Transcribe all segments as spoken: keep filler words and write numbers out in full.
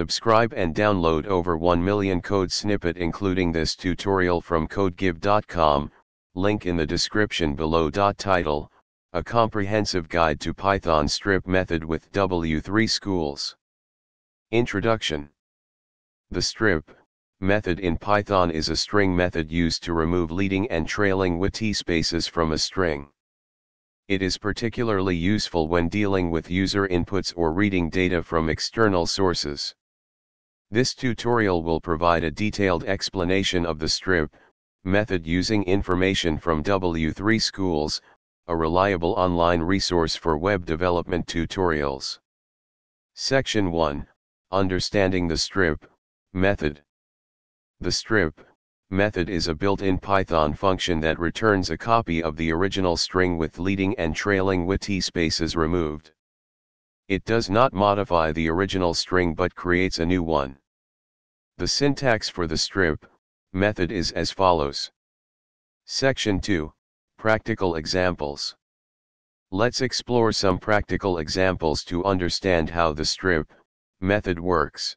Subscribe and download over one million code snippet including this tutorial from CodeGive dot com, link in the description below. Title: A Comprehensive Guide to Python Strip Method with W three Schools. Introduction. The strip method in Python is a string method used to remove leading and trailing witty spaces from a string. It is particularly useful when dealing with user inputs or reading data from external sources. This tutorial will provide a detailed explanation of the strip method using information from W three Schools, a reliable online resource for web development tutorials. Section one. Understanding the strip method. The strip method is a built-in Python function that returns a copy of the original string with leading and trailing witty spaces removed. It does not modify the original string but creates a new one. The syntax for the strip method is as follows. Section two. Practical examples. Let's explore some practical examples to understand how the strip method works.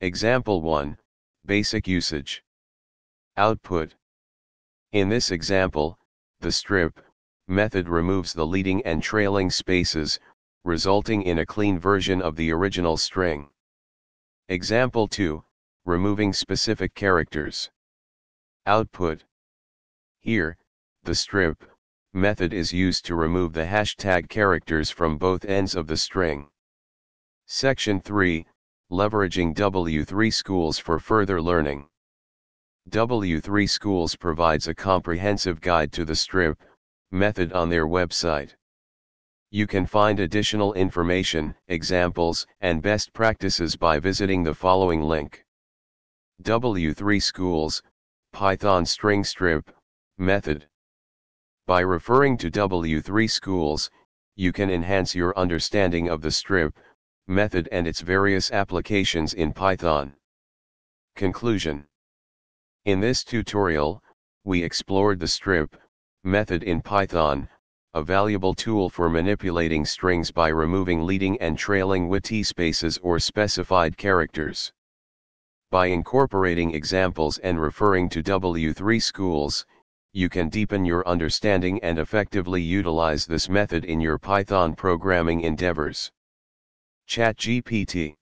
Example one. Basic usage. Output. In this example, the strip method removes the leading and trailing spaces, resulting in a clean version of the original string. Example two. Removing specific characters. Output. Here, the strip method is used to remove the hashtag characters from both ends of the string. Section three. Leveraging W three Schools for further learning. W three Schools provides a comprehensive guide to the strip method on their website. You can find additional information, examples, and best practices by visiting the following link. W three Schools, Python String Strip Method. By referring to W three Schools, you can enhance your understanding of the strip method and its various applications in Python. Conclusion. In this tutorial, we explored the strip method in Python, a valuable tool for manipulating strings by removing leading and trailing witty spaces or specified characters. By incorporating examples and referring to W three Schools, you can deepen your understanding and effectively utilize this method in your Python programming endeavors. ChatGPT.